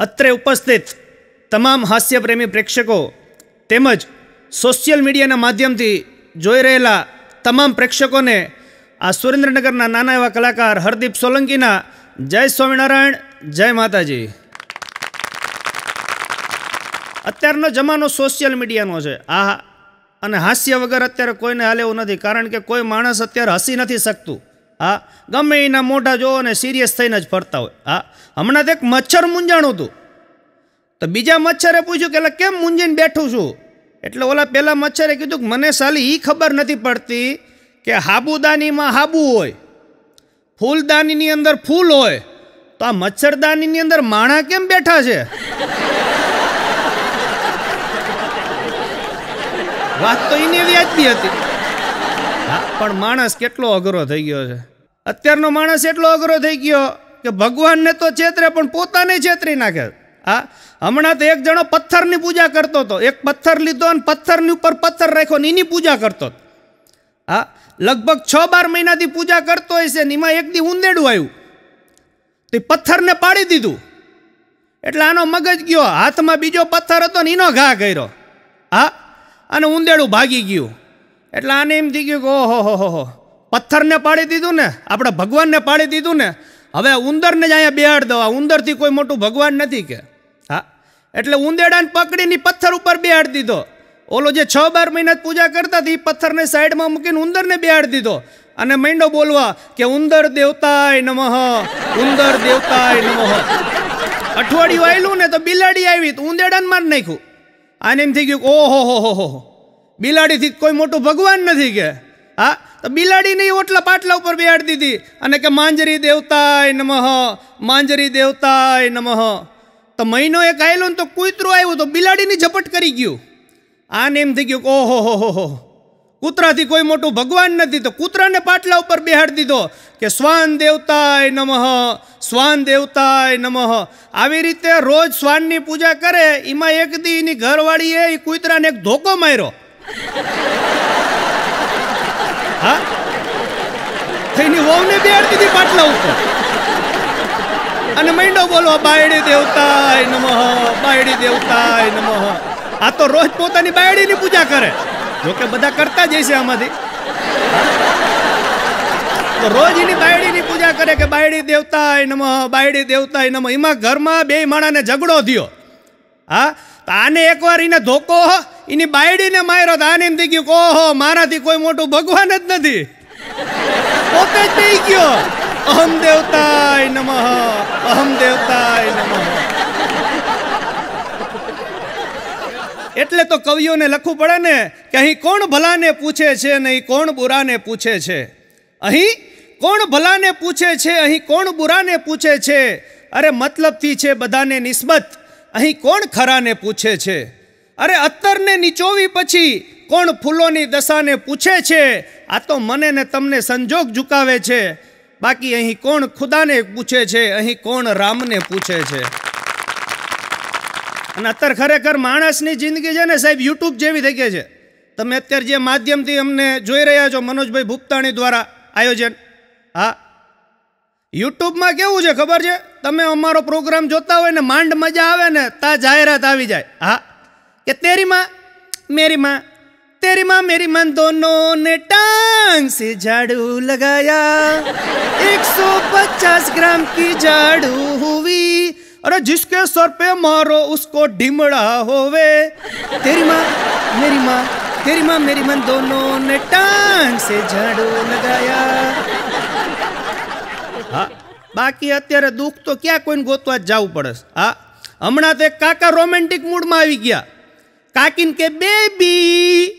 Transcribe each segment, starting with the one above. अत्रे उपस्थित तमाम हास्य प्रेमी प्रेक्षकों तेमज सोशियल मीडिया माध्यम थी जोई रहेला तमाम प्रेक्षकों ने आ सुरेन्द्रनगर नाना एवा कलाकार हरदीप सोलंकी ना जय स्वामीनारायण जय माताजी। अत्यारनो जमानो सोशियल मीडिया नो छे आ अने हास्य वगर अत्यारे कोईने हाले एवुं नथी, कारण के कोई माणस अत्यारे हसी नथी शकतुं। हाँ, गमे एना मोटा जोवो ने सीरियस थईने ज फरता होय। हाँ, हमणां एक मच्छर मूंझाणुं हतुं तो बीजा मच्छरे पूछ्युं के केम मूंझीने बैठुं छुं, एटले ओला पहेला मच्छरे कीधुं के मने साली ई खबर नथी पड़ती के हाबुदानी में हाबू होय, फूलदानी नी अंदर फूल होय, तो आ मच्छरदानी नी अंदर माणा केम बैठा छे। वात तो एनी व्याजबी हती, पण माणस केटलो अघरो थई गयो छे। अत्यारनो माणस एटलो अघरो थई गयो के भगवान ने तो छेतरे पण पोताने छेतरी नाखे। आ हमणा तो एक जणो पत्थर नी पूजा करतो तो, एक पत्थर लीधो अने पत्थर नी उपर पत्थर राख्यो ने एनी पूजा करतो। आ लगभग 6-12 महीना थी पूजा करतो हशे ने एमां एक दी ऊंदेडू आव्युं तो पत्थर ने पाड़ी दीधुं, एटले आनो मगज गयो, हाथ में बीजो पत्थर हतो ने एनो घा कर्यो। आ अने ऊंदेडू भागी गयुं, एटले आने एम थी गयुं के ओ हो पत्थर ने पाड़ी दीधुं ने, आपणे भगवान ने पाड़ी दीधुं ने, हवे उंदर ने ज अहींया बेहाड़ दो, उंदर थी कोई मोटुं भगवान नथी के। हाँ, एटले ऊंदेडाने पकड़ीने पत्थर उपर बेहाड़ दीधो, ओलो जे 6-12 महीना पूजा करता थी पत्थर ने साइड में मूकीने उंदर ने बेहाड़ दीधो अने मंड्यो बोलवा के उंदर देवताय नमः, उंदर देवताय नमः। अठवाडियुं आव्युं ने तो बिलाड़ी आई तो ऊंदेडाने मारी नाख्युं। आने एम थी गयुं ओ हो बिलाड़ी थी कोई मोटो भगवान नथी के। हाँ, तो बिलाड़ी ने ओटला पाटला उपर बेहाड़ दीधी अने के मांजरी देवताय नमः, मांजरी देवताय नमः। तो महीनो एक आव्यो ने तो कूतरो आव्युं तो बिलाड़ी झपट करी गयुं। आने एम थी गयुं के ओ हो कूतरा थी कोई मोटो भगवान नथी तो कूतरा ने पाटला उपर बेहाड़ दीधो के श्वान देवताय नमः, श्वान देवताय नमः। आवी रीते रोज श्वान नी पूजा करे, एमां एक दी एनी घरवाळीए ई कूतराने एक धोको मार्यो। हाँ, थईने वोवने बेहाड़ दीधी पाटला उपर अने मंड्यो बोलवा बायडी देवताय नमः, बायडी देवताय नमः। आ तो रोज पोतानी बायडीनी पूजा करे, जो के बधा करता ज हशे आमांथी। तो रोज एनी बायडीनी पूजा करे के बायडी देवताय नमः, बायडी देवताय नमः। एमां घरमां बेय माणाने झगड़ो थयो। हाँ, तो आने एकवार एने धोको एनी बायडीने मार्यो तो आने एम थी गयुं ओहो माराथी कोई मोटो भगवान ज नथी, पोते ज बेही गयो अहम देवताय नमः, अहम देवताय नमः। एटले तो कवियों ने लखवू पड़े ने कि अहीं कोण भला ने पूछे छे नहीं कोण बुरा ने पूछे छे, अहीं कोण भला ने पूछे छे अहीं कोण बुरा ने पूछे छे, अरे मतलब थी छे बधाने निस्बत अहीं कोण खरा ने पूछे छे, अरे अत्तर ने निचोवी पछी कोण फूलोनी दशा ने पूछे छे। आ तो मने ने तमने संजोग झुकावे छे, बाकी अहीं कोण खुदा ने पूछे छे अहीं कोण राम ने पूछे छे। अने अत्यार खरेखर माणसनी जिंदगी छे ने साहेब यूट्यूब जेवी थई गई छे। तमे अत्यार जे माध्यमथी अमने जोई रह्या छो मनोज भाई भूपताणी द्वारा आयोजन। हाँ, यूट्यूब में केवुं छे खबर छे, तमे अमारो प्रोग्राम जोता होय ने मांड मजा आवे ने ता जाहेरात आवी जाय। हाँ, के तेरी माँ मेरी माँ दोनों ने टांग से झाड़ू लगाया, 150 ग्राम की झाड़ू हुई, अरे जिसके सर पे मारो उसको ढिमड़ा होवे। तेरी माँ मेरी मन दोनों ने टांग से झाड़ू लगाया। हाँ, बाकी अत्यारे दुख तो क्या कोई गोतवा जावू पड़े। हाँ, हमणा तो काका रोमेंटिक मूड में आई गया, काकीन के बेबी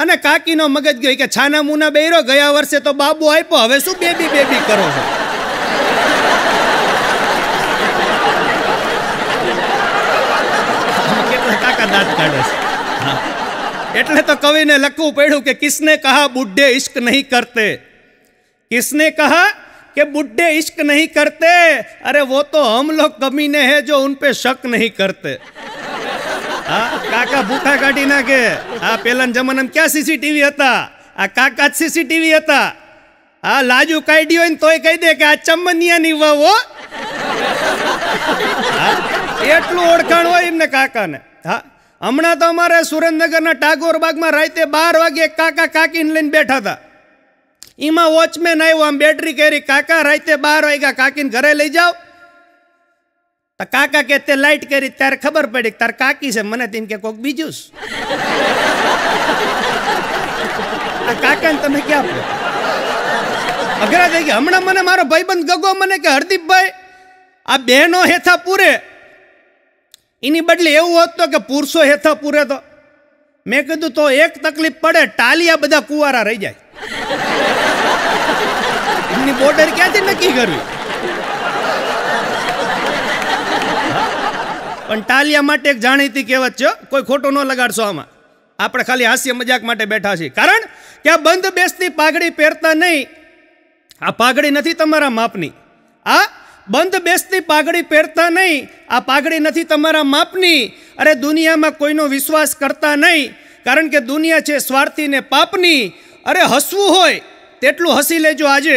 अने काकीनो मगज गयो के छाना मुना बेरो गया वर्षे तो बाबू आप्यो, हवे शुं बेबी बेबी करो छो। एटले तो कवि ने लखवू पड़ू के किसने कहा बुढ़े इश्क नहीं करते, किसने कहा कि बुढ़े इश्क नहीं करते, अरे वो तो हम लोग कमीने हैं जो उन पे शक नहीं करते। हाँ, काका भूखा काटी ना के। हाँ, पहला जमाना में क्या सीसीटीवी था, आ काका सीसीटीवी था। हाँ, लाजू काढ़ी हो तोय कही दे के आ चम्मनिया नहीं हुआ वो। एटलू ओळखाण होय एमने काकाने। हां हमणा तो अमारे सुरेंद्रनगरना टागोर बागमां राते 12 वागे काका काकीने लईने बैठा था। इमां वॉचमेन आव्यो, आम बैटरी केरी, काका राते 12 वाग्या काकीने घरे लई जाओ। तो काका के ते लाइट केरी त्यारे खबर पड़ी तार काकी छे, मने तीन के कोक बीजुं छे। काकाने तमे के आपो अगरा थई गया। हमणा मने मारो भाईबंध गगो मने के हरदीप भाई आ बहनों हेथा पूरे, इनी बदले एवं होत तो कि पुरुषों हेथा पूरे। तो मैं कीधु तो एक तकलीफ पड़े, टालिया बदा कुवारा रही जाए। इनी बॉर्डर क्या थी नक्की करवी, पण टालिया माटे एक जाणीती कहेवत छे, कोई खोटो न लगाडशो। आमां आपणे खाली हास्य मजाक माटे बैठा छी, कारण के बंद बेसती पागड़ी पहेरता नहीं। आ पागड़ी नथी तमारा मापनी, आ बंद बेसती पागड़ी पहेरता नहीं, आ पागड़ी नथी तमारा मापनी। अरे दुनिया में कोईनो विश्वास करता नहीं, कारण के दुनिया छे स्वार्थी ने पापनी। अरे हसवू होय तेटलू हसी लेजो आजे,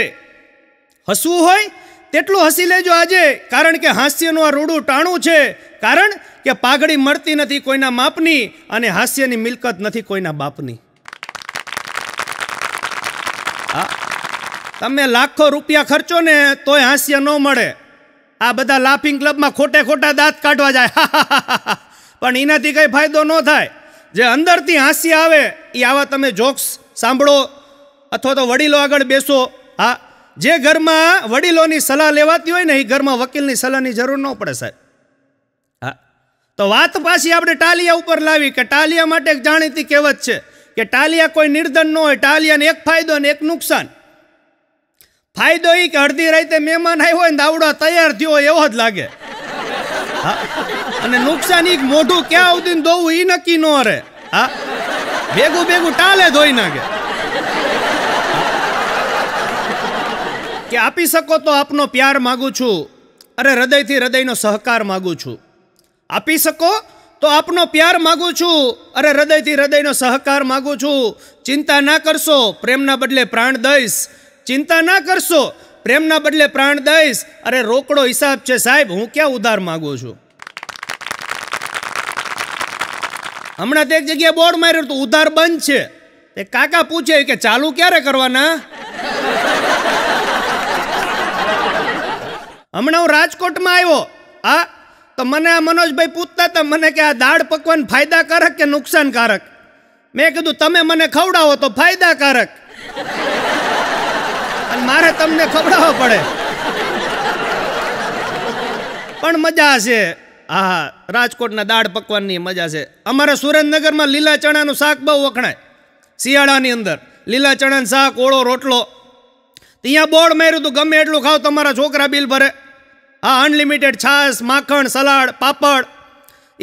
हसवू होय तेटलू हसी लेजो आजे, कारण के हास्यनो आ रूडू टाणू छे। कारण के पागड़ी मळती नथी कोईना मापनी, अने हास्यनी मिलकत नथी कोईना बापनी। तमे लाखों रुपया खर्चो ने तोय हास्य न मळे। आ बधा लाफिंग क्लब में खोटे खोटा दांत काढवा जाए, पण एनाथी कई फायदो न थाय। जे अंदरथी हास्य आवे ई आवा तमे जोक्स सांभळो अथवा तो वडीलो आगळ बेसो। हाँ, जे घर में वडीलोनी सलाह लेवाती होय ने ई घर में वकीलनी सलाहनी जरूर न पड़े साहेब। हाँ, तो वात पाछी आपणे टालिया उपर लावी के टालिया माटे एक जाणीती कहेवत छे के टालिया कोई निर्धन न होय। टालियाने एक फायदो ने एक नुकसान। फायदो ई के अर्धी राते मेहमान आव्यो ने दावडो तैयार थयो एवो ज लागे। हाँ, अने नुकसान ई मोढुं क्यां सुधीन धोवुं ई नक्की न रहे। हाँ, भेगू भेगू टाले धोई नाखे के आपी सको तो आपनो प्यार मांगू छू। अरे हृदयथी हृदयनो सहकार मांगू छू। आपी सको तो आपनो प्यार मांगू छू। अरे हृदयथी हृदयनो सहकार मांगू छू। चिंता ना करशो, प्रेमना बदले प्राण दईश। चिंता ना करशो, प्रेमना बदले प्राण दईश। अरे रोकड़ो हिसाब छे साहेब, हूँ क्या उधार मांगू छू। हमणा ते एक जगह बोर्ड मार्यो तो उधार बंद छे। ते काका पूछे के चालू क्यारे करवाना। हमणा हूँ राजकोट में आव्यो। हाँ, तो मने आ मनोज भाई पूछता था मने के आ दाळ पकवान फायदाकारक के नुकसानकारक। मैं कीधुं तमे मने खवडावो तो फायदाकारक, मारे तमने खवड़ावा पड़े, पण मजा छे। आहा, राजकोटना दाळ पकवानी मजा छे। अमारे सुरेंद्रनगरमां लीला चणानुं शाक बहु वखणाय। शियाळानी अंदर लीला चणानुं शाक, ओळो रोटलो। त्यां बोर्ड मार्युं तो गमे एटलुं खाओ, तमारा छोकरा बिल भरे। हाँ, अनलिमिटेड छास, माखण, सलाड, पापड़।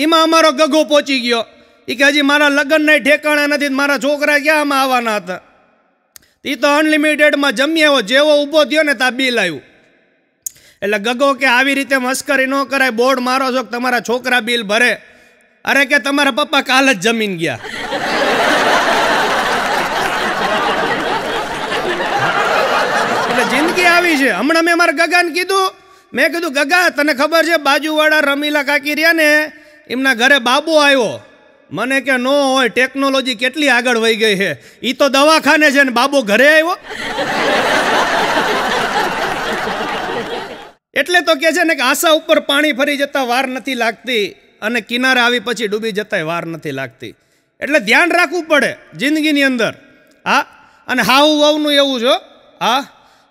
एमां अमारो गगो पहोंची गयो। ई के हजी मारा लग्नना ठेकाणा नथी, मारा छोकरा क्यांमा आववाना हता। ई तो अनलिमिटेड में जमी आव्यो, जेवो ऊभो थयो ने ता बिल आव्युं। एटले गगो के आवी रीते मस्करी न कराय। बोर्ड मारो छो के तमारा छोकरा बिल भरे। अरे के तमारा पप्पा काल ज जमीन गया। एटले जिंदगी आवी छे। हमणा मैं मारा गगाने कीधुं, मैं कीधुं गगा तने खबर छे बाजूवाड़ा रमीला काकी रह्या ने एमना घरे बाबो आव्यो। मने के नो होय, टेक्नोलॉजी केटली आगळ वही गई है। ई तो दवाखाने छे ने बाबो घरे आव्यो। एटले तो कहे छे ने के आशा उपर पाणी फरी जता वार नथी लागती, अने किनारे आवी पछी डूबी जताय वार नथी लागती। एटले ध्यान राखવું પડે જિંદગીની અંદર। હા, અને હાઉ વવનું એવું જો। હા,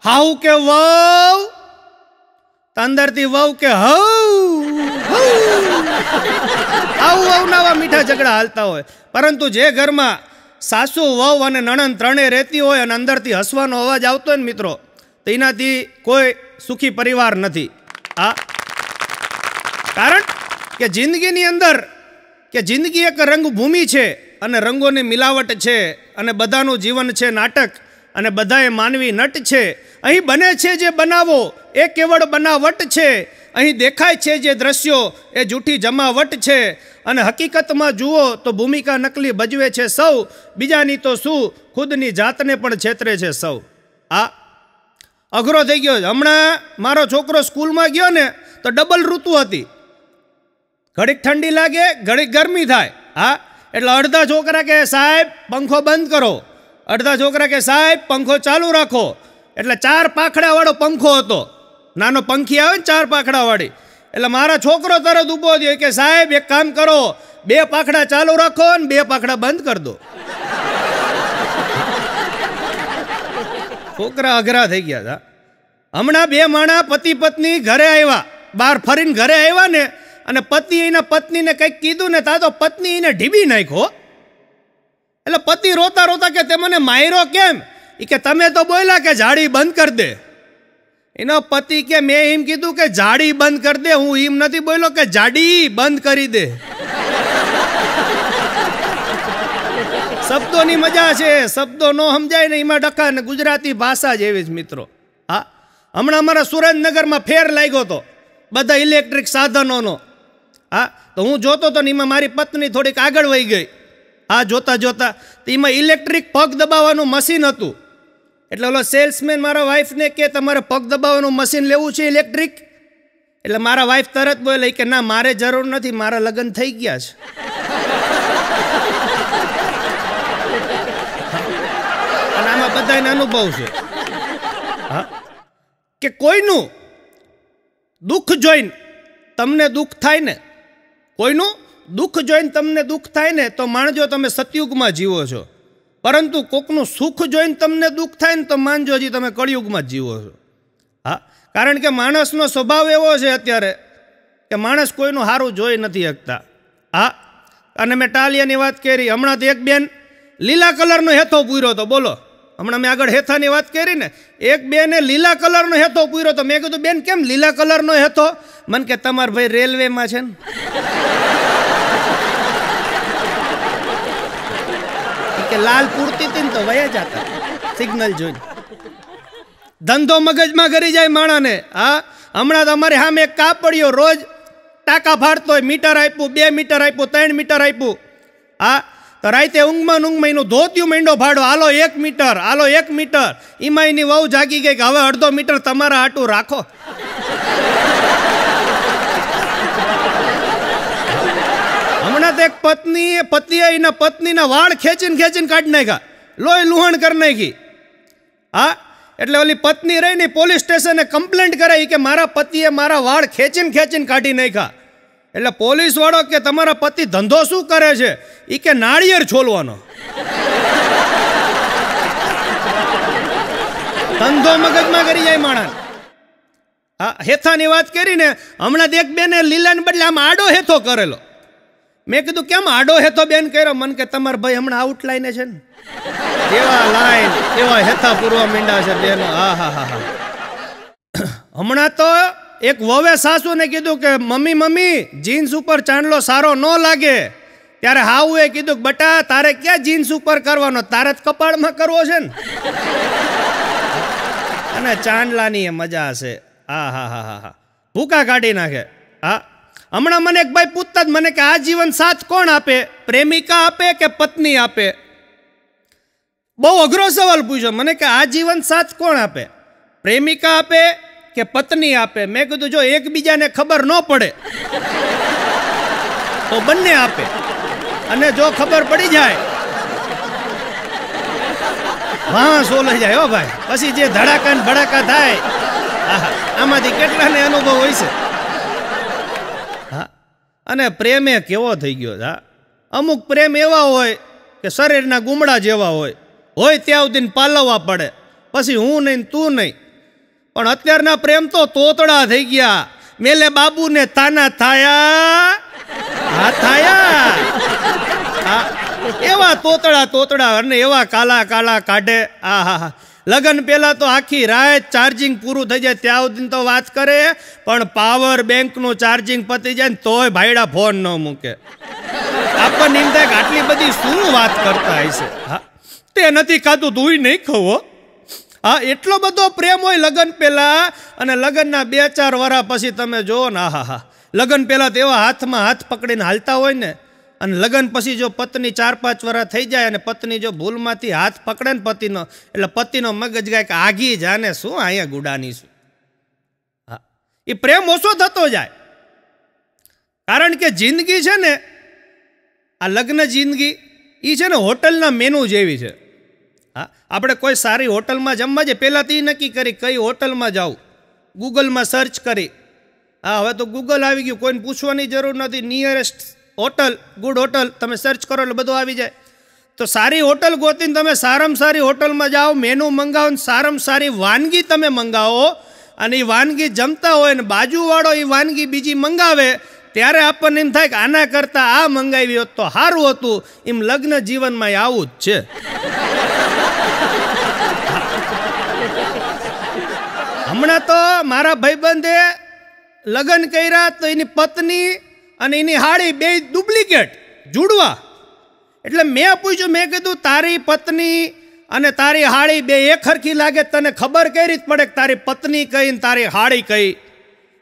હાઉ કે વવ તંદરતી વવ કે હવ मीठा झगड़ा हालता हो। परंतु जे घर में सासू वहू अने नणंद त्रणेय रहती हो, अंदरथी हसवानो अवाज आवतो ने मित्रों, तो एनाथी कोई सुखी परिवार नथी। आ कारण के जिंदगीनी अंदर के जिंदगी एक रंगभूमि छे, अने रंगोनी मिलावट छे, अने बधानुं जीवन छे नाटक, अने बधाए मानवी नट छे। अहीं बने छे जे बनावो ए केवल बनावट छे। अहीं देखाय छे जे दृश्यो ए जूठी जमावट छे, अने हकीकत में जुओ तो भूमिका नकली भजवे छे सौ। बीजानी तो शू, खुदनी जातने पण छेतरे छे सौ। आ अघरो थई गयो। हमणा मारो छोकरो स्कूल में गयो ने तो डबल ऋतु हती। घड़ीक ठंडी लागे घड़ीक गरमी थाय। हाँ एटले अर्धा छोकरा कहे साहेब पंखो बंद करो, अर्धा छोकरा कहे साहेब पंखो चालू राखो। एटले चार पाखड़ा वाळो पंखो हतो, नानो पंखी आवे ने चार पाखड़ा वाळी। एटले मारो छोकरो तरत ऊभो थयो के साहेब एक काम करो, बे पाखड़ा चालू राखो ने बे पाखड़ा बंद कर दो। छोकरा अघरा थई गया था। हमणा बे माणा पति पत्नी घरे आव्या, बार फरीने घरे आव्या ने अने पति एना पत्नी ने कई कीधु ने ता तो पत्नी एने ढीबी नाख्यो। एटले पति रोता रोता के ते मने मायरो केम? ई के तमे तो बोल्या के झाड़ी बंद कर दे। एनो पति के मैं एम कीधु के झाड़ी बंद कर दे, हूँ एम नथी बोल्यो के झाड़ी बंद करी दे। शब्दों नी मजा छे, शब्दों नो समजाय ने एमां डका ने गुजराती भाषा जेवी ज मित्रों। हाँ हमणा अमारा सुरेन्द्रनगर में फेर लाग्यो तो बधा इलेक्ट्रिक साधनों। हाँ तो हूँ जोतो तो एमां मारी पत्नी थोड़ीक आगळ वही गई। हाँ जोता जोता तो एमां इलेक्ट्रिक पग दबाववानुं मशीन हतुं। एटले ओलो सेल्समेन मारा वाइफ ने के तमारे पग दबाववानुं मशीन लेवुं छे इलेक्ट्रिक। एटले मारा वाइफ तरत बोले के ना मारे जरूर नथी, मारा लग्न थई गया छे। अने आमां बधायने अनुभव छे हाँ के कोईनुं दुख जोईने तमने दुख थाय ने, कोईनुं दुख जोईने तमने दुख थाय ने तो मानजो तमे सतयुगमां जीवो छो। परंतु कोकनुं सुख जोईने तमने दुख थाय ने तो मानजो जी तमे कलियुगमां जीवो छो। हाँ कारण के माणसनो स्वभाव एवो छे अत्यारे के माणस कोईनुं हारुं जोई नथी हकता। हाँ अने मैं टालियानी वात करी। हमणां तो एक बेन लीला कलरनो हेथो पूर्यो तो बोलो, हमणा मैं आगळ हेथानी वात करी ने, एक बेने लीला कलरनो हेथो पूर्यो तो मैं कीधुं बेन केम लीला कलरनो हेथो? मन के तमार भाई रेलवे मां छे ने। के लाल पूरती थी तो वया जाता सिग्नल जोईने। धंधो मगज में करी जाए माणा ने। हाँ हमणा तो अमारी सामे एक कापड़ियो रोज टाका फाड़तो होय, मीटर आप्युं 2 मीटर आप्युं 3 मीटर आप्युं। हाँ तो राइते ऊँग में एनु धोतियुं मेंडो फाड़ो, हालो 1 मीटर, हालो 1 मीटर। एमां एनी वहू जागी गई कि हवे 1/2 मीटर तमारा हाटू राखो। हमणा तो एक पतिए एना पत्नीना वाळ खेचीने खेचीने काढी नाख्या, लोई लूहण कर नाखी। हाँ एटले ओली पत्नी रही ने पोलीस स्टेशने कम्प्लेंट कराई के मारा पतिए मारा वाळ खेचीने खेचीने काढी नाख्या। एटले पोलीस वाळो के तमारा पति धंधो शुं करे छे? ई के नाळियेर छोलवानो। धंधो मगजमां करी जाय माणा। आ हेथानी वात करी ने, हमणा एक बेने लीलाने बदले आम आडो हेथो करेलो। मैं कीधुं केम आडो हेथो बेन कर्यो? मन के तमार भाई हमणा आउटलाइन छे ने, एवा लाइन एवा हेथा पूर्वा मींडा छे बेनो। आ हा हा हा हमणा तो एक वोवे सासू ने कीधु के मम्मी मम्मी जीन्स उपर चांदलो सारो न लागे, त्यारे हाउए कीधु बटा तारे क्या जीन्स उपर करवानो, तारे तो कपाळमां करवो छे ने। चांदलानी मजा छे। आ हा हा हा हा भूका काढी नाखे। हाँ हमणा मने एक भाई पूछता ज मने के आजीवन साथ कोण आपे, प्रेमिका आपे के पत्नी आपे? बहु अघरो सवाल पूछ्यो। मने के आजीवन साथ कोण आपे, प्रेमिका आपे के पत्नी आपे? मैं कीधुं जो एक बीजा ने खबर न पड़े तो बने आपे, अने जो खबर पड़ी जाए वहाँ सोले जाए। ओ भाई पछी जे धड़ाका ने भड़ाका थाय आमांथी केटलाने अनुभव होय छे। हाँ अने प्रेमे केवो थई गयो छे। अमुक प्रेम एवा होय के शरीरना गुमड़ा जेवा होय, होय त्यां सुधीन पालववा पड़े, पछी हूँ नहीं तू नहीं। पण अत्यारना प्रेम तो तोतड़ा थई गया। मेले बाबू ने ताना थाया हा थाया। हाँ एवा तोतड़ा तोतड़ा अने एवा काला काला काढे। आ हा हा लगन पहेला तो आखी रात चार्जिंग पूरू थई जाय त्यां सुधी तो वात करे, पण पावर बेंक नो चार्जिंग पती जाय तोय भाईडा फोन न मूके। आपणने एम थाय आटली बधी शुं वात करता हशे? हाँ ते नथी खाधुं तोय नहीं खवो। हाँ एटलो बधो प्रेम होय लगन पहेला, अने लगनना 2-4 वर्ष पछी तमे जोवो ने। आहा हा लगन पहेला तो एवा हाथमां हाथ पकड़ीने हालता होय ने, अने लगन पछी जो पत्नी 4-5 वर्ष थई जाय अने पत्नी जो भूलमांथी हाथ पकड़े ने पतिनो, एटले पतिनो मगज गाय के आगी जाने शुं आया गुडानी छे। हाँ ए प्रेम ओछो थतो जाय कारण के जिंदगी छे ने आ लग्न जिंदगी ई छे ने होटलना मेनू जेवी छे। हाँ आपणे कोई सारी होटल में जमवा जाए पहेलाथी नक्की करी कई होटल में जाऊँ, गूगल में सर्च करी। हाँ हवे तो गूगल आवी गयुं, कोईने पूछवानी जरूर नथी। नियरेस्ट होटल, गुड होटल तमे सर्च करो એટલે બધું આવી જાય। तो सारी होटल गोतीने तमे सारामां सारी होटल में जाओ, मेनू मंगाओ, सारामां सारी वानगी तमे मंगाओ अने ए वानगी जमता होय ने बाजूवाळो ए वानगी बीजी मंगावे त्यारे आपणने एम थाय के आना करता आ मंगावी होत तो सारूं हतुं। एम लग्न जीवन में आवुं ज छे। हमणा तो मारा भाईबंधे लग्न कर्या तो एनी पत्नी अने एनी हाड़ी बे डुप्लिकेट जुड़वा। एटले मैं पूछ्यु, मैं कीधुं तारी पत्नी अने तारी हाड़ी बे एक हरखी लागे, तने खबर कई रीत पड़े के तारी पत्नी कई ने तारी हाड़ी कई?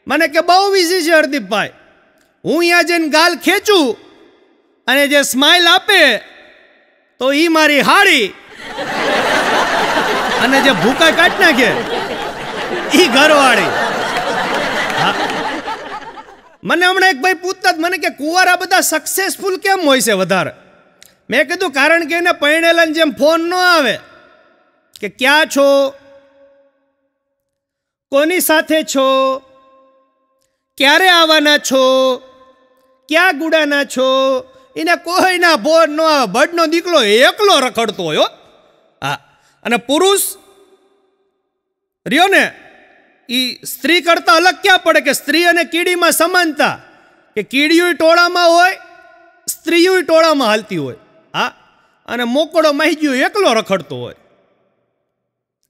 मने के बहु इजी छे हरदीप भाई, हूँ अहींया जईने गाल खेंचू अने जे स्माइल आपे तो ई मारी हाड़ी अने जे भूका काढी नाखे ई घरवाड़ी। मैंने हमने एक भाई पूछता मैंने के कुवारा बदा सक्सेसफुल केम होय छे वधारे? मैं कीधुं कारण के एने परणेलाने जेम फोन न आवे के क्या छो, कोनी साथे छो, क्यारे आवाना छो, क्या गुडाना छो, एने कोईना फोन न आवे। बड़नो दीकरो एकलो रखडतो होय। आ अने पुरुष रियो ने स्त्री करता अलग क्या पड़े के स्त्री अने कीड़ी में समानता के कीड़ियों टोड़ा में होय, स्त्रीओ टोड़ा में हालती होय। हाँ अने मोकड़ो महीजियो एकलो रखडतो होय।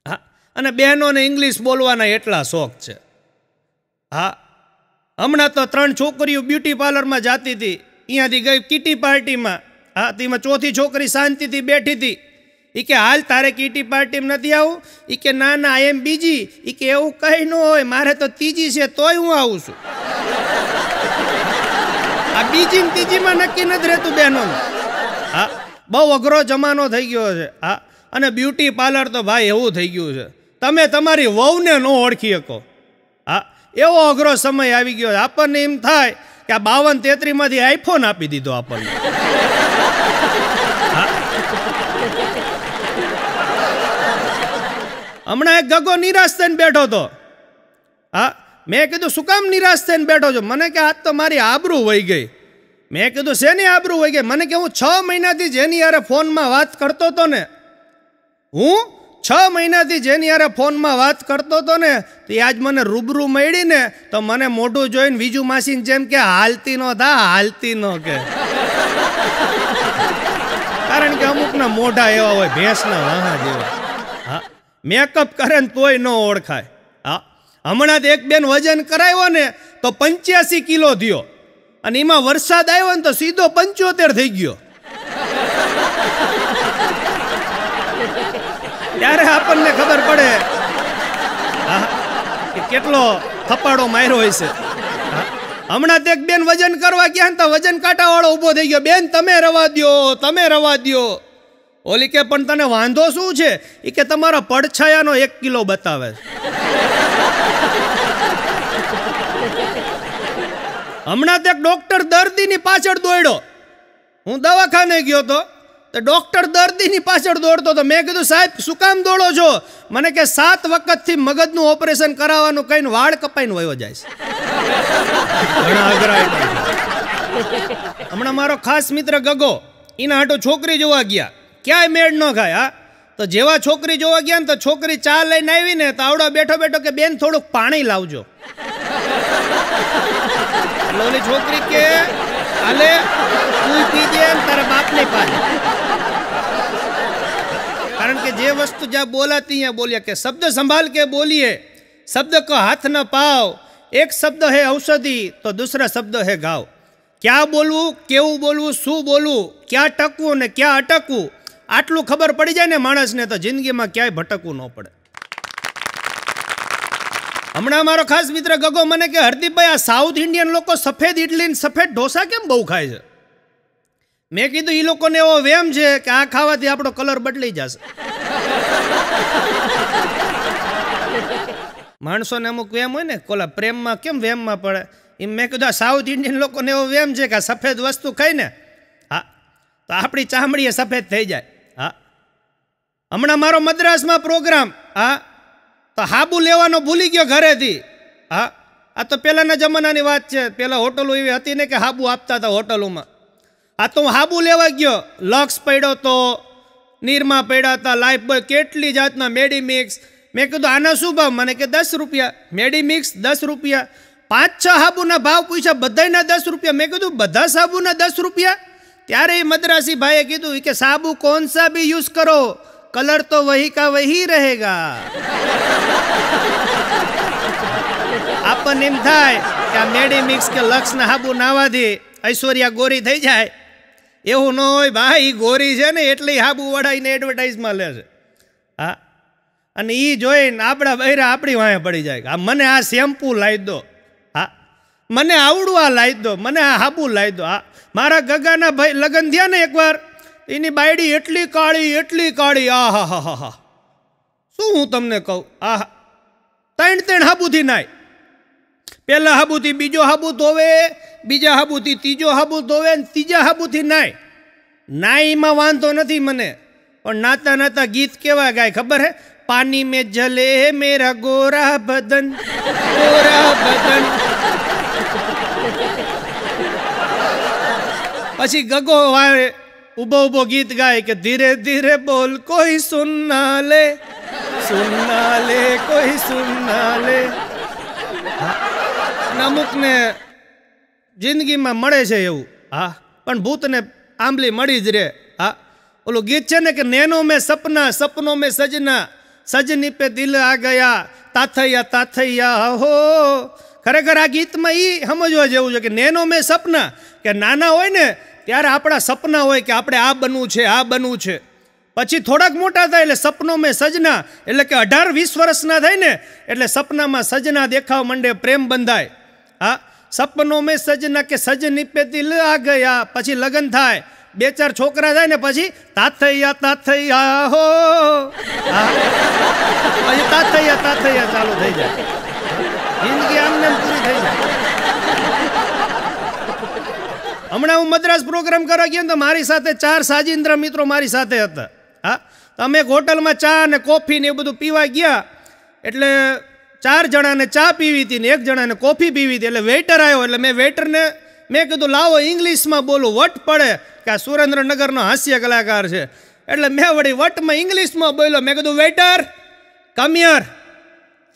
हाँ अने बहनोने इंग्लिश बोलवाना एटला शौक छे। हाँ हमणा तो 3 छोकरीओ ब्यूटी पार्लर में जाती थी, अहींयाथी गई किटी पार्टी में। हाँ तीमां चौथी छोकरी शांतिथी बैठी थी। ई के हाल तारे किटी पार्टी में नहीं आऊँ? ई के ना ना आई एम बीजी। ई के एवं कहीं न होय, मारे तो तीजी से तोय हूँ आऊँ छूं। आ बीजी ने तीजी में नक्की नथी रहतुं बहनों। हाँ बहु अघरो जमानो थई गयो छे। हाँ अने ब्यूटी पार्लर तो भाई एवुं थई गयुं छे तमे तमारी वहुने न ओळखी शको। हाँ एवो अघरो समय आवी गयो। आपणने एम थाय के आ 52-33 मांथी आईफोन आपी दीधो आपणने। हमणा एक गगो निराश थईने बैठो तो। हाँ मैं कीधुं शुं काम निराश थईने बैठो छो? मने के आज तो मारी आबरू वही गई। मैं कीधुं शेनी आबरू वही गई? मने के हूँ 6 महीनाथी जेनी हारे फोन में बात करतो तो ने, हूँ 6 महीनाथी जेनी हारे फोन में बात करतो तो ने, तो आज मने रूबरू मळी ने तो मने मोढुं जोईने वीजू मासीनी जेम के हालती नो था, हालती नो के। कारण के अमुकना मोढा एवा होय भेंसना वाहा जेवा। हाँ मेकअप करे तोय न ओळखाय। हाँ हमणा तो एक बेन वजन कराव्यो ने तो 85 किलो थियो अने एमां वरसाद आव्यो ने तो सीधो 75 थई गयो। त्यारे आपणने खबर पड़े के केटलो थपाड़ो मार्यो होय छे। हमणा तो एक बेन वजन करवा गया ने तो वजन काटावाळो ऊभो थई गयो। बेन तमे रवा द्यो, तमे रवा द्यो। ओली के पण तने वांधो शुं छे? ई के तमारा पड़छायानो 1 किलो बतावे। हमणा तो एक डॉक्टर दर्दीनी पाछळ दौड्यो। हूँ दवाखाने गयो तो डॉक्टर दर्दीनी पाछळ दौड़तो तो मैं कीधुं साहेब शुं काम दौड़ो छो? मने के 7 वखतथी मगजनुं ऑपरेशन कराववानुं कहीने वाळ कपाईने वयो जाय छे। घणा अगराय। हमणा मारो खास मित्र गगो एना हाटो छोकरी जोवा गया, क्या मेड न खाए। हाँ तो जेवा छोकरी जोवा गया तो छोकरी चा लईने आवी ने तो आवड़ा बैठो बैठो के बेन थोड़ुं पाणी लावजो। लोली छोकरी के आले तू पीजे तारा बाप नहीं पाए। कारण के जे वस्तु ज्या बोलाती है बोलिए के शब्द संभाल के बोलिए, शब्द को हाथ न पाओ। एक शब्द है औषधि तो दूसरा शब्द है घाव। क्या बोलवू, केवू बोलवू, शू बोलवू, क्या टकवू ने क्या अटकवू, आटलू खबर पड़ी जाए ने माणस ने तो जिंदगी में क्याय भटकवू न पड़े। हमणा मारो खास मित्र गगो मने के हरदीप भाई आ साउथ इंडियन लोग सफेद इडली ने सफेद ढोसा केम बहु खाए छे? मैं कीधुं ई लोकोने एवो वेम छे के आ खावाथी आपणो कलर बदली जशे। माणसों ने अमुक वेम होय ने कोला प्रेम में केम वेम में पड़े एम मैं कीधुं साउथ इंडियन लोग ने एवो वेम छे के सफेद वस्तु खाई ने हाँ तो आपणी चामड़ी सफेद थी जाए। हाँ हमणा मारो मद्रास में प्रोग्राम हाँ तो हाबू लेवानो भूली गयो घरे थी। हाँ आ तो पहला जमाना की बात है, पहला होटलों एवी हती ने कि हाबू आपता था होटलों में। आ तो हूँ हाबू लेवा गयो, लक्स पड्यो तो निरमा पड्या था, लाइफ बॉय केटली जातना मेडीमिक्स। मैं कीधुं आना शुं भाव, मने के 10 रुपया मेडीमिक्स 10 रुपया। 5-6 हाबूना भाव पूछ्या, बधायना 10 रुपया। मैं कीधुं बधा साबुना 10 रुपया? त्यारे मद्रासी भाईए कीधुं कि साबु कौन सा भी यूज करो, कलर तो वही का वही रहेगा। अपन एम थाय के मेडी मिक्स के लक्ष ने हाबू नावा दे, ऐश्वर्या गोरी थी जाए। एवं न हो भाई, गोरी है ने एटले हाबू वड़ाई ने एडवर्टाइज में ले। हाँ अने ई जोईने आपड़ा बहरा आपड़ी वाहे पड़ी जाए। हाँ मने आ शेम्पू लाई दो, हाँ मने आवड़ू आ लाई दो, मने आ हाबू लाई दो। हाँ मारा गगाना भाई लग्न थया ने एक बार, एनी बायडी एटली काळी एटली काळी, आ हा हा हा हा शुं हूँ तमने कहूँ। आ 3-3 हाबू थी नाय, पहला हाबू थी बीजो हाबू धोवे, बीजा हाबू थी तीजो हाबू धोवे, तीजा हाबू थी नाय। नाई में वांधो नथी मने, पण नाता नाता गीत केवा गाय खबर है? पानी में जले मेरा गोरा बदन, गोरा बदन। पछी गगो वाए उबो उबो गीत गाए के धीरे धीरे बोल कोई सुनना ले, सुनना ले कोई सुनना ले। अमुक ने जिंदगी में मळे छे एवं हाँ, पण भूत ने आंबली मळी ज रहे। हाँ ओलो गीत है ने कि नैनो में सपना, सपनों में सजना, सजनी पे दिल आ गया, ताथैया ताथैया हो। खरेखर आ गीत में ई समझवा जेवुं छे कि नैनो में सपना, कि नाना होय ने त्यारे आपड़ा सपना होय कि आपणे आ बनवुं छे, आ बनवुं छे। पछी थोड़ाक मोटा था एटले सपनों में सजना, एटले कि 18-20 वर्षना थाय ने एटले सपना में सजना देखाव मंडे, प्रेम बंधाय। हाँ सपनों में सजना के सजनी पे दिल आ गया, पछी लगन थाय, 2-4 छोकरा थाय ने पछी ताथैया ताथैया हो। हाँ पछी ताथैया ताथैया चालू थई जाय, जिंदगी आमने आम पूरी थई जाय। हमणा हूँ मद्रास प्रोग्राम करवा गयो तो मारी साथे 4 साजिंद्र मित्रों मारी साथे हता। हाँ तो अमे होटल में चा ने कॉफी ने बधुं पीवा गया, एटले 4 जना ने चा पीवी थी ने 1 जना ने कॉफी पीवी थी। एटले वेटर आयो, एटले मैं वेटर ने मैं कीधुं लावो इंग्लिश में बोलो, वट पड़े कि आ सुरेन्द्रनगर नो हास्य कलाकार छे। एटले मैं वड़ी वट में इंग्लिश में बोलो, मैं कीधुं वेटर कम हियर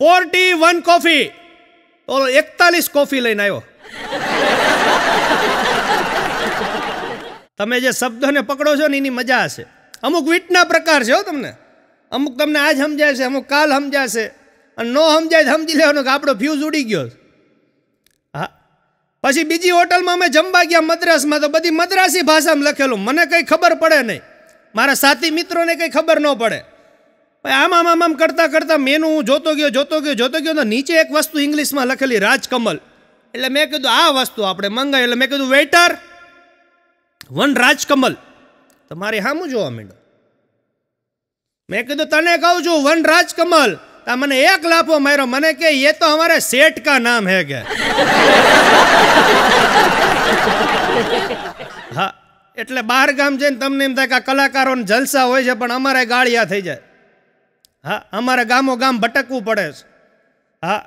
41 कॉफी। तो 41 कॉफी लईने आयो। तमे जे शब्दों ने पकड़ो छो ने एनी मजा छे। अमुक वीटना प्रकार छे हो तमने, अमुक तमने आज समजाय छे, अमुक काल समजाय छे, नो समझाय समझी लेवानुं के आपणो फ्यूज उड़ी गयो। हाँ पछी बीजी होटल में अमे जमवा गया मद्रास में, तो बधी मद्रासी भाषा में लखेलू, मने कई खबर पड़े नहीं, मारा साथी मित्रों ने कई खबर न पड़े। आम आम आम आम करता करता मेनू हूँ जोतो गयो तो नीचे एक वस्तु इंग्लिश में लखेली राजकमल। एटले मैं कीधुं आ वस्तु आपणे मंगाई, एटले मैं कीधुं वेटर 1 राजकमल। तो मारे हामू जोवा मींडो, मैं कीधुं तने कहूं छुं 1 राजकमल, मैंने 1 लाफो मारो, मैंने के ये तो हमारे सेठ का नाम है क्या। हाँ एटले बाहर गाम जईने तमने एम थाय के कलाकारों जलसा होय छे, पण अमारे गाळिया थई जाय। हाँ अमारे गामो गाम भटकवू पड़े। हाँ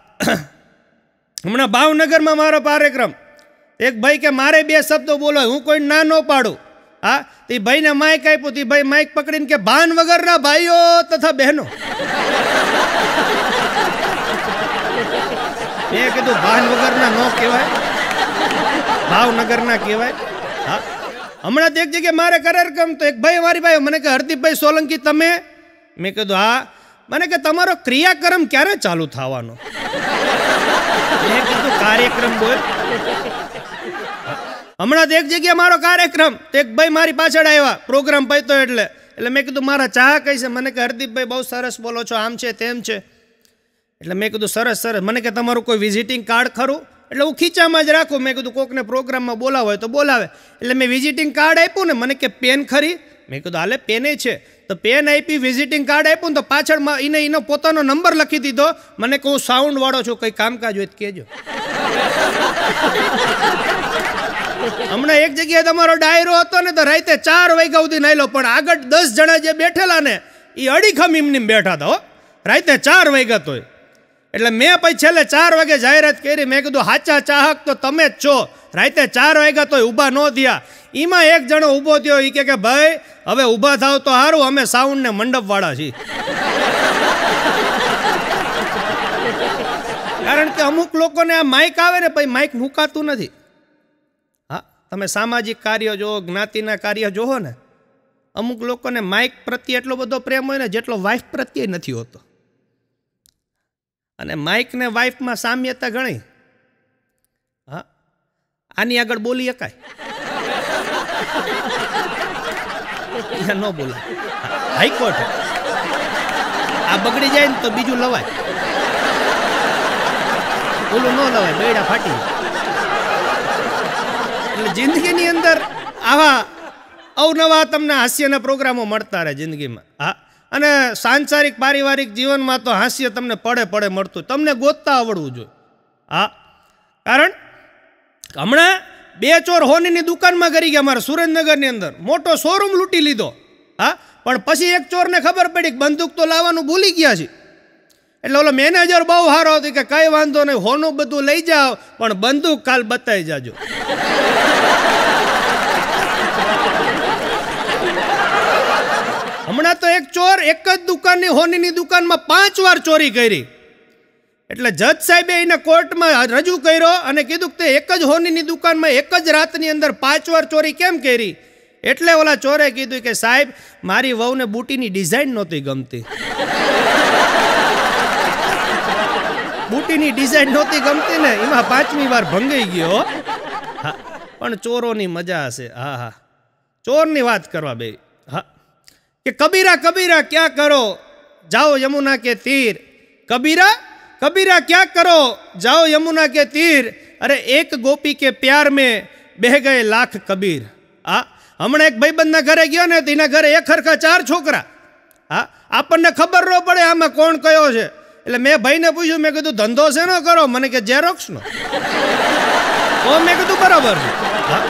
हमणां भावनगर में मारो कार्यक्रम, एक भाई के मारे 2 शब्दों बोलो, हूँ कोई ना न पाडू। हाँ तो भाई ने माइक आप्युं, तो भाई माइक पकड़ीने के भान वगरना भाईओ तथा बहनों। मैं कीधुं भान वगरना न कहेवाय, भावनगर ना कहेवाय। हाँ हमणां एक जगह मारे कार्यक्रम, तो एक भाई मारी भाई मने के हरदीप भाई सोलंकी तमे? मैं कीधुं हाँ। मने के तमारो क्रियाक्रम क्यारे चालू थवानो? मैं कीधुं कार्यक्रम बोल। हमणां एक जगह मारो कार्यक्रम, तो एक भाई मारी पाछळ आव्या, प्रोग्राम पत्यो એટલે મેં કીધું મારા ચા કઈ છે? મને કે હરદીપભાઈ બહુ સરસ બોલો છો, આમ છે તેમ છે। એટલે મેં કીધું સરસ સરસ, મને કે તમારું કોઈ વિઝિટિંગ કાર્ડ ખરું? એટલે હું ખીચામાં જ રાખું, મેં કીધું કોકને પ્રોગ્રામમાં બોલાવો હોય તો બોલાવે। એટલે મેં વિઝિટિંગ કાર્ડ આપ્યું ને, મને કે પેન ખરી? મેં કીધું હાલે પેને છે। तो पेन आपी विजिटिंग कार्ड आप्युं तो पाछळ इने इनो पोतानो नंबर लखी दीधो मने कहूं साउंड वाळो छो कई कामकाज होय तो कहेजो। हमने एक जगह तमारो डायरो हतो ने तो राते 4 वाग्या सुधी नायलो पण आगळ 10 जना जे बैठेला ने ई अडीखम इमनीम बैठा था हो राते 4 वाग्या तोय एटले मैं पछी छेले 4 वागे जाहेरात करी। मैं कीधुं हाचा चाहक तो तमे ज छो। राते 4 वाग्या तोय ऊभा न थया। इमा एक जणो ऊभो थयो ई के भाई हवे ऊभा थाओ तो हारू अमे साउंड ने मंडप वाळा छी। कारण के अमुक लोकोने आ माइक आवे ने पण माइक मुकातुं नथी। हाँ तमे सामाजिक कार्य जो ज्ञातिना कार्य जोहो ने अमुक लोकोने माइक प्रत्ये एटलो बधो प्रेम होय ने जेटलो वाइफ प्रत्ये नथी होतो। अने माइक ने वाइफ में साम्यता घणी। हाँ आनी आगळ बोली शकाय नो बोला हाईकोर्ट आ बगड़ी जाए तो बीजू लवाय बोलो नो लवाय बेड़ा फाटी। जिंदगी नी अंदर आवा अवनवा तमने हास्यना प्रोग्रामों मळता रहे जिंदगी में। हाँ अने सांसारिक पारिवारिक जीवन में तो हास्य तमने पड़े पड़े मळतुं तमने गोतता आवडवुं जोईए। हाँ कारण हमणे 2 ચોર હોની દુકાનમાં કરી ગયા અમારા સુરેન્દ્રનગરની અંદર મોટો શોરૂમ લૂંટી લીધો। હા પણ પછી એક ચોરને ખબર પડી કે બંદૂક તો લાવવાનું ભૂલી ગયા છે એટલે ઓલો મેનેજર બહુ સારો હતો કે કાંઈ વાંધો નહીં હોનું બધું લઈ જાઓ પણ બંદૂક કાલ બતાવી જાજો। હમણાં તો એક ચોર એક જ દુકાનની હોનીની દુકાનમાં 5 વાર ચોરી કરી एटले जज साहेबे एने कोर्ट में रजू कर्यो अने कीधुं के एक ज होनीनी दुकान में एक ज रातनी अंदर 5 વાર चोरी केम करी। एटले ओला चोरे कीधुं के साहेब मारी वहूने बूटीनी डिजाइन नहोती गमती बूटीनी डिजाइन नहोती गमती ने एमां 5मी વાર भंगाई गयो। हाँ पण चोरोनी मजा हशे। हाँ हाँ चोरनी वात करवा बे। हाँ के कबीरा कबीरा क्या करो जाओ यमुना के तीर। कबीरा कबीरा क्या करो जाओ यमुना के तीर। अरे एक गोपी के प्यार में बह गए लाख कबीर। हाँ हमने एक भाईबंद घरे गया ने तो एना घरे एक हरखा 4 छोकरा। हाँ आपने खबर न पड़े आम कोण कयो छे एटले मैं भाई ने पूछू मैं कीधु धंधो से न करो मने के जेरोक्स नो तो मैं कीधु बराबर। हाँ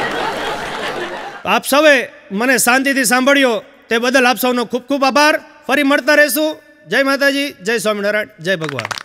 आप सवे मने शांति थी सांभळ्यो ते बदल आप सौनो खूब खूब आभार। फरी मळता रहेशुं। जय माताजी जय स्वामिनारायण जय भगवान।